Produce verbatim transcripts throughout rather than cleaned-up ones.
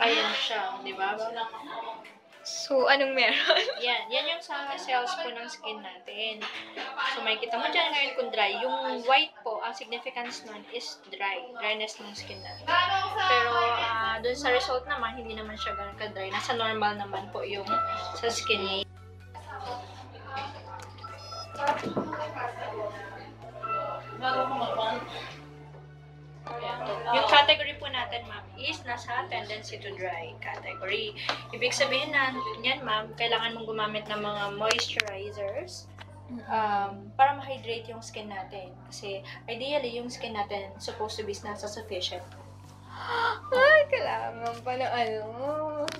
Ayan siya, di ba? So, anong meron? Yan. Yan yung sa cells po ng skin natin. So, makikita mo dyan ngayon kung dry. Yung white po, ang significance nun is dry. Dryness ng skin natin. Pero, uh, dun sa result naman, hindi naman siya ganun ka-dry. Nasa normal naman po yung sa skin. Yung category po natin, ma'am, is nasa tendency to dry category. Ibig sabihin na, yan, ma'am, kailangan mong gumamit ng mga moisturizers um, para ma-hydrate yung skin natin. Kasi, ideally, yung skin natin supposed to be nasa sufficient. Ay, kailangan pa na ano.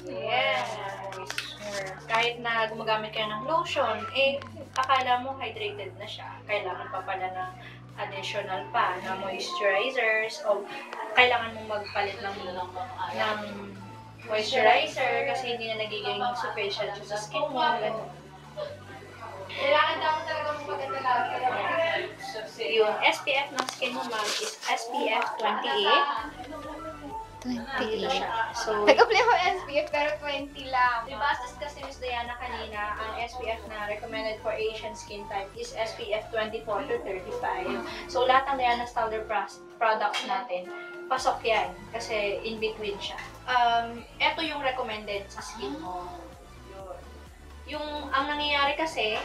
Yes. Kahit na gumagamit kayo ng lotion, eh, akala mo hydrated na siya. Kailangan pa pala ng additional pa na moisturizers o kailangan mong magpalit ng, ng moisturizer kasi hindi na nagiging sufficient sa skin mo. Kailangan daw talaga mong pagkatalaga. Yung S P F ng skin mo, ma'am, is S P F twenty-eight. twenty-eight. So, nag-apply ko S P F pero twenty lang. Diba, kasi Miz Diana kanina, ang S P F na recommended for Asian skin type is S P F twenty-four to thirty-five. So, lahat ng Diana Stalder products natin, pasok yan. Kasi in between siya. Um, ito yung recommended sa skin mo. Yung, ang nangyayari kasi,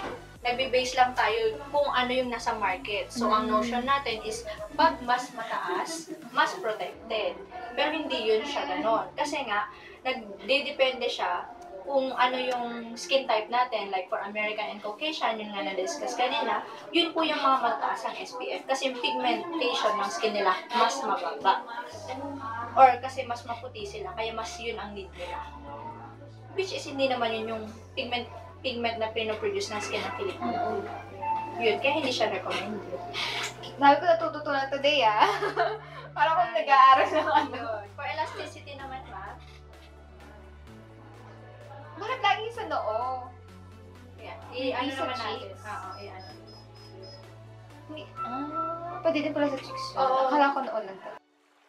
nagbe-base lang tayo kung ano yung nasa market. So, ang notion natin is, pag mas mataas, mas protected. Pero hindi yun siya ganon. Kasi nga, nagde-depende siya kung ano yung skin type natin. Like for American and Caucasian, yung nga na-discuss kanina, yun po yung mga mataas ang S P F. Kasi yung pigmentation ng skin nila, mas mababa. Or kasi mas maputi sila, kaya mas yun ang need nila. Which is, hindi naman yun yung pigment pigment na pinoproduce ng skin ng Pilipino. Yun, kaya hindi siya recommended. Dahil ko natututunan today, ah. Parang kung nag-aaral ng ano. For elasticity naman, ha? Bakit lagi sa noo? Ayan. I-ano naman natin. Oo, i-ano. Ah, pwede din pala sa cheeks yun. Akala ko noo lang.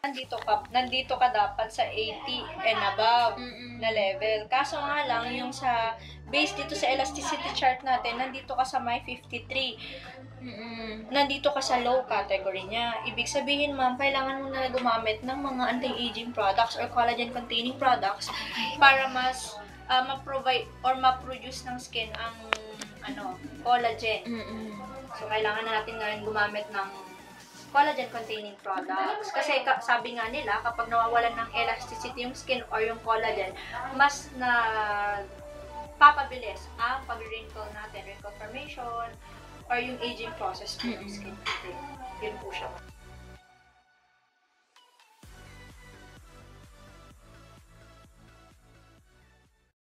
Nandito ka, nandito ka dapat sa eighty and above na level. Kaso nga lang, yung sa based dito sa elasticity chart natin, nandito ka sa may fifty-three. Nandito ka sa low category niya. Ibig sabihin, ma'am, kailangan mo na gumamit ng mga anti-aging products or collagen-containing products para mas uh, ma-provide or ma-produce ng skin ang ano collagen. So, kailangan na natin ngayon gumamit ng collagen-containing products. Kasi sabi nga nila, kapag nawawalan ng elasticity yung skin or yung collagen, mas na papabilis ang pag-wrinkle natin, wrinkle formation, or yung aging process ng skin. Yun po siya.